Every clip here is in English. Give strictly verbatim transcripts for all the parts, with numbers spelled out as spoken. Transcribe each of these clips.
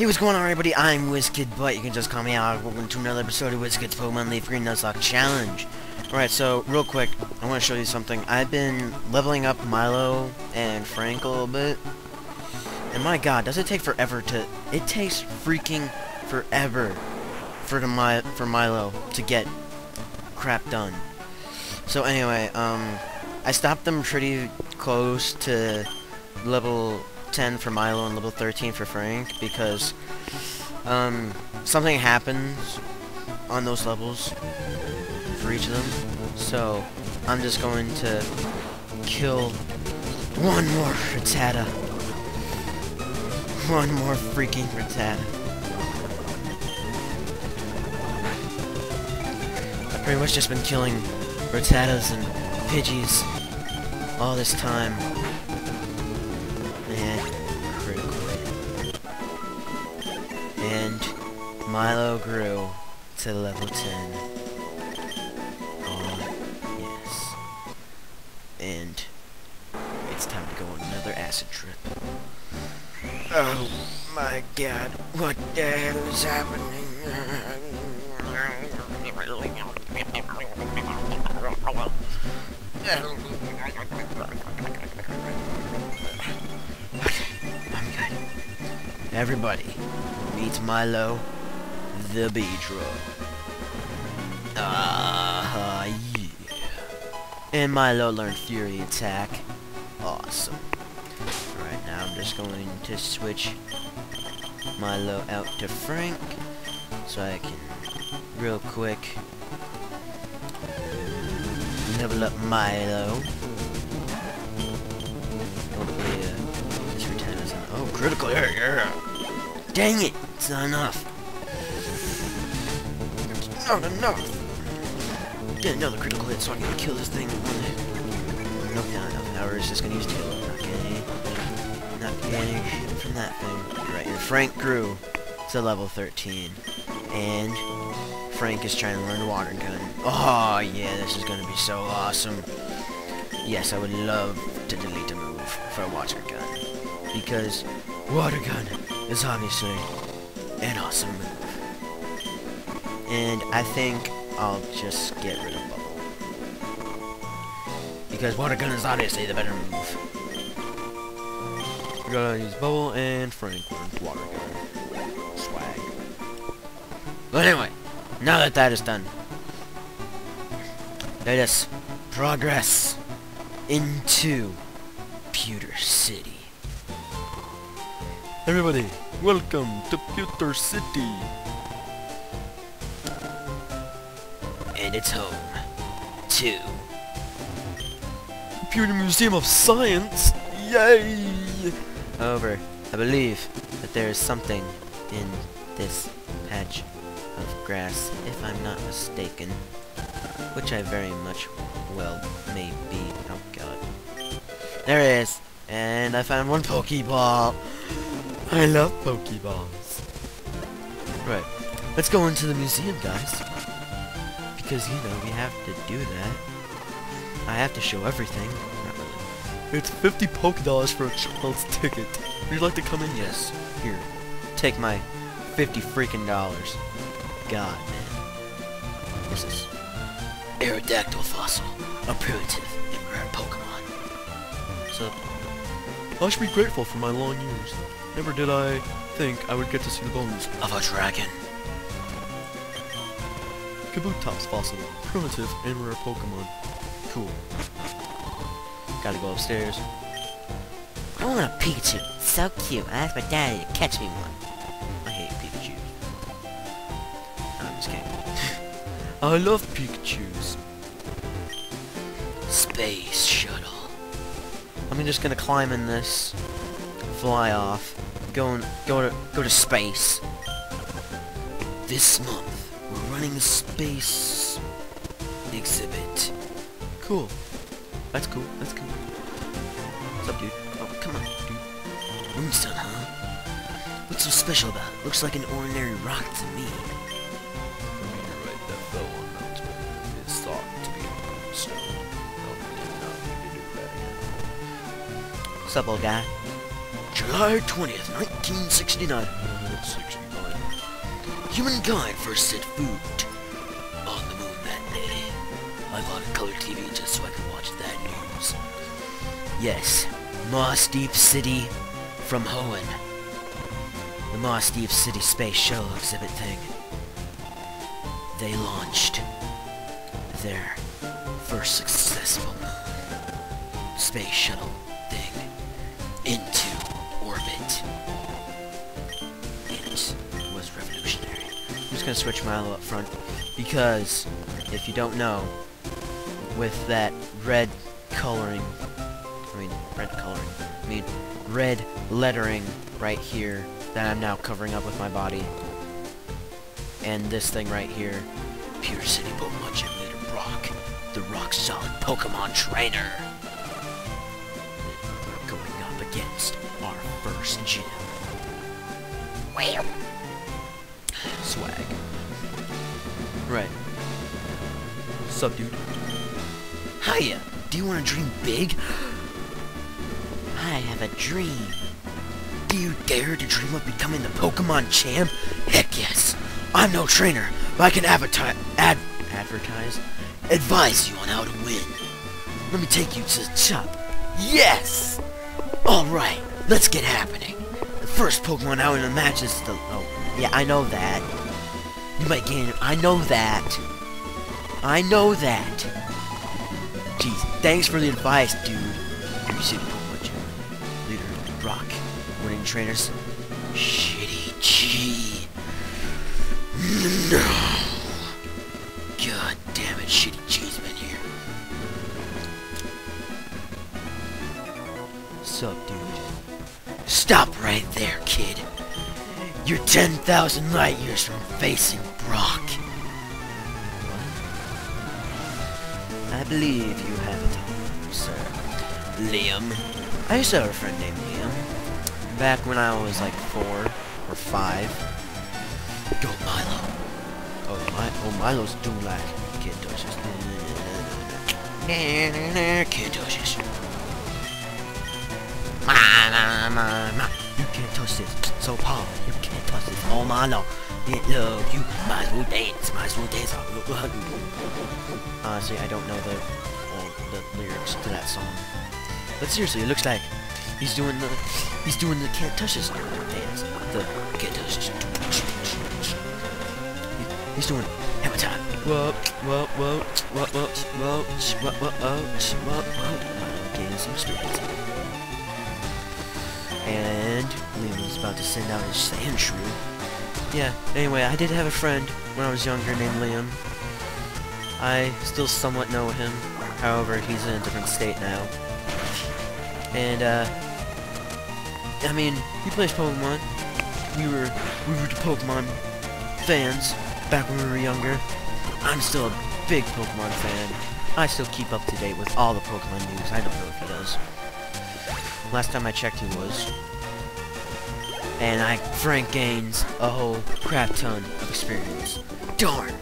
Hey, what's going on, everybody? I'm Wizkid, but you can just call me out. Welcome to another episode of Wizkid's Pokemon Leaf Green Nuzlocke Challenge. Alright, so, real quick, I want to show you something. I've been leveling up Milo and Frank a little bit. And my god, does it take forever to... It takes freaking forever for, the, for Milo to get crap done. So, anyway, um... I stopped them pretty close to level ten for Milo and level thirteen for Frank because um, something happens on those levels for each of them. So I'm just going to kill one more Rattata. One more freaking Rattata. I've pretty much just been killing Rattatas and Pidgeys all this time. And Milo grew to level ten. Oh, yes. And it's time to go on another acid trip. Oh my god, what the hell is happening? Okay, I'm good. Everybody. Meet Milo, the Beedrill. Ah, uh, yeah. And Milo learned Fury Attack. Awesome. Alright, now I'm just going to switch Milo out to Frank, so I can, real quick, level up Milo. Hopefully, uh, this return is on. Oh, critical, yeah, yeah. Dang it! It's not enough. It's not enough. Get another critical hit, so I'm gonna kill this thing in one hit. Nope, not enough. Now we're just gonna use tail. Not getting, not getting shit from that thing. Right, and Frank grew to level thirteen, and Frank is trying to learn Water Gun. Oh yeah, this is gonna be so awesome. Yes, I would love to delete a move for Water Gun because Water Gun is obviously an awesome move. And I think I'll just get rid of Bubble. Because Water Gun is obviously the better move. We're gonna use Bubble and Frank learned Water Gun. Swag. But anyway, now that that is done, let us progress into Pewter City. Everybody, welcome to Pewter City! And it's home to the Pewter Museum of Science! Yay! However, I believe that there is something in this patch of grass, if I'm not mistaken. Which I very much, well, may be. Oh god. There it is! And I found one Pokeball! I love Pokeballs. Right, let's go into the museum, guys. Because, you know, we have to do that. I have to show everything. Not really. It's fifty Poke Dollars for a child's ticket. Would you like to come in? Yes. Here, take my fifty freaking dollars. God, man. This is Aerodactyl fossil, a primitive and rare Pokemon. So, I should be grateful for my long years. Never did I think I would get to see the bones of a dragon. Kabutops fossil, primitive and rare Pokemon. Cool. Gotta go upstairs. I want a Pikachu. So cute. I asked my daddy to catch me one. I hate Pikachu. No, I'm just kidding. I love Pikachus. Space shuttle. I'm just gonna climb in this. Fly off. Go and go to go to space. This month we're running a space exhibit. Cool. That's cool. That's cool. What's up, dude? Oh, come on, dude. Moonstone, huh? What's so special about it? Looks like an ordinary rock to me. The meteorite that fell on Mount Bell is thought to be Moonstone. No, we did not need to do that again. What's up, old guy? Sure July twentieth, nineteen sixty-nine. nineteen sixty-nine. Humankind first set foot on the moon that day. I bought a color T V just so I could watch that news. Yes, Mossdeep City from Hoenn. The Mossdeep City Space Shuttle exhibit thing. They launched their first successful space shuttle thing into orbit. It was revolutionary. I'm just gonna switch Milo up front because, if you don't know, with that red coloring, I mean red coloring, I mean red lettering right here that I'm now covering up with my body, and this thing right here, Pewter City Pokemon Gym Leader Brock, the rock-solid Pokemon trainer. We're going up against our first gym. Wow. Swag. Right. Sup, dude? Hiya. Do you want to dream big? I have a dream. Do you dare to dream of becoming the Pokemon champ? Heck yes. I'm no trainer, but I can advertise, ad advertise, advise you on how to win. Let me take you to the top. Yes! Alright, let's get happening. The first Pokemon out in the match is the... Oh, yeah, I know that. You might gain it. I know that. I know that. Jeez, thanks for the advice, dude. You see the Pokemon Gym Leader, Brock, winning trainers. Shitty G. No! God damn it, shitty cheese man here. Sup, dude? Stop right there, kid. You're ten thousand light years from facing Brock. What? I believe you have it, sir. Liam. I used to have a friend named Liam. Back when I was like four or five. Go Milo. Oh, my, oh Milo's doing like kid doses. Kid doses. You can't touch this. So Paul, you can't touch this. Oh Milo, love you. Might as well dance. Might as well dance. Honestly, I don't know the uh, the lyrics to that song. But seriously, it looks like he's doing the he's doing the can't touch this dance. The can't touch this. He's doing hammer time. Whoa, whoa, whoa, whoa, whoa, whoa, whoa, whoa, whoa, whoa. Gaining some experience. And Liam is about to send out his sand shrew. Yeah, anyway, I did have a friend when I was younger named Liam. I still somewhat know him. However, he's in a different state now. And, uh... I mean, he plays Pokemon. We were... We were the Pokemon fans. Back when we were younger. I'm still a big Pokemon fan. I still keep up to date with all the Pokemon news. I don't know if he does. Last time I checked he was. And I Frank gains a whole crap ton of experience. Darn!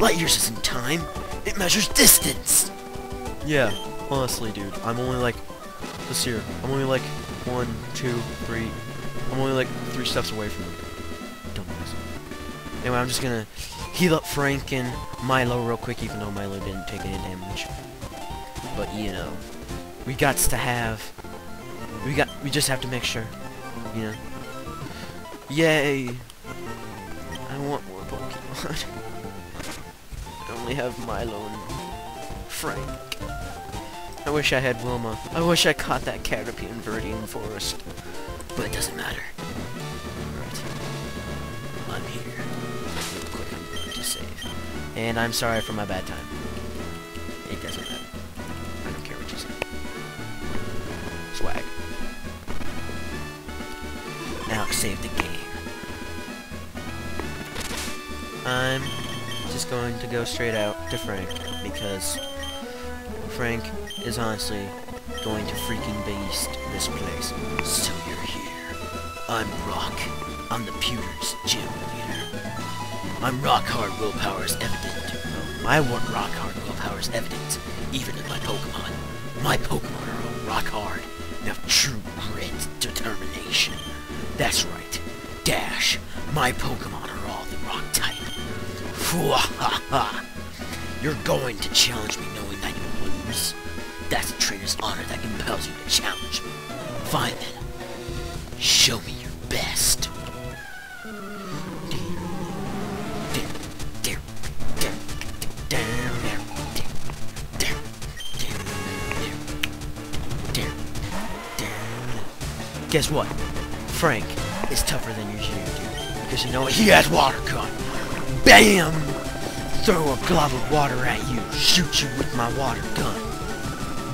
Light years isn't time. It measures distance! Yeah, honestly dude, I'm only like this here. I'm only like one, two, three. I'm only like three steps away from him. Anyway, I'm just gonna heal up Frank and Milo real quick, even though Milo didn't take any damage. But you know, we gots to have, we got, we just have to make sure, you know. Yay! I want more Pokemon. I only have Milo and Frank. I wish I had Wilma. I wish I caught that Caterpie in Viridian Forest, but it doesn't matter. I'm here. Real quick, I'm going to save. And I'm sorry for my bad time. It doesn't matter. I don't care what you say. Swag. Now save the game. I'm just going to go straight out to Frank because Frank is honestly going to freaking beast this place. So you're here. I'm Brock. I'm the Pewter's Gym Leader. I'm rock-hard willpower is evident. My rock-hard willpower is evident, even in my Pokemon. My Pokemon are all rock-hard and have true grit determination. That's right. Dash. My Pokemon are all the wrong type. Fwahaha. You're going to challenge me knowing that you lose. That's a traitor's honor that compels you to challenge me. Fine then. Show me your best. Guess what? Frank is tougher than your Geodude. Because you know what? He has water gun. Bam! Throw a glob of water at you. Shoot you with my water gun.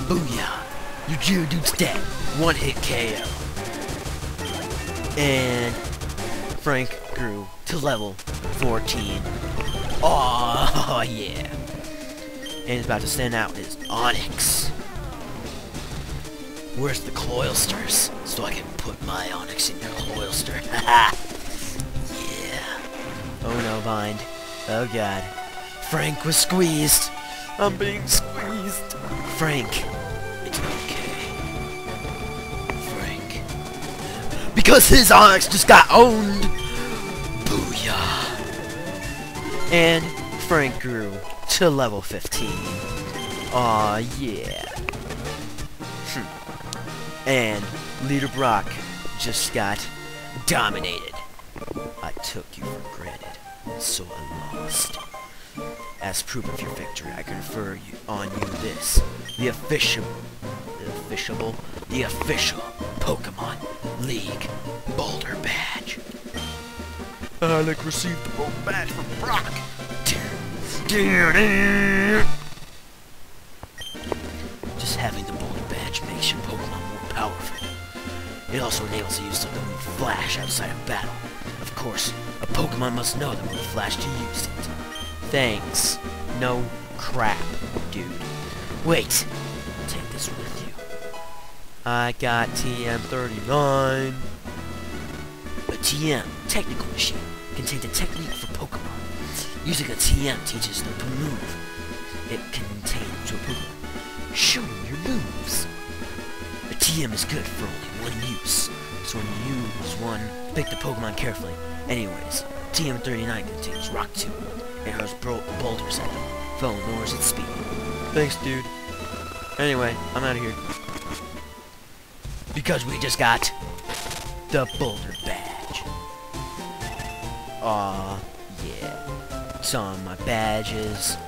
Booyah! Your Geodude's dead. One hit K O. And Frank grew to level fourteen. Oh yeah! And he's about to stand out is Onix. Where's the Cloysters? So I can put my Onix in your Cloyster. Haha! Yeah. Oh no, Bind. Oh god. Frank was squeezed. I'm being squeezed. Frank. It's okay. Frank. Because his Onix just got owned! Booyah. And Frank grew to level fifteen. Aw, yeah. Hm. And Leader Brock just got dominated. I took you for granted, so I lost. As proof of your victory, I confer you, on you this, the official, the official, the official Pokemon League Boulder Badge. Alec received the Boulder Badge from Brock. Just having the Boulder Badge makes your Pokemon powerful. It also enables the use of the move Flash outside of battle. Of course, a Pokemon must know the move Flash to use it. Thanks. No crap, dude. Wait. I'll take this with you. I got T M thirty-nine. A T M, technical machine, contains a technique for Pokemon. Using a T M teaches them to move. It contains a Pokemon. Show me your moves. T M is good for only one use, so when you use one, pick the Pokemon carefully. Anyways, T M thirty-nine contains Rock two, and throws boulders at it. Fell lowers its speed. Thanks, dude. Anyway, I'm out of here. Because we just got the Boulder Badge. Aw, yeah. It's on my badges.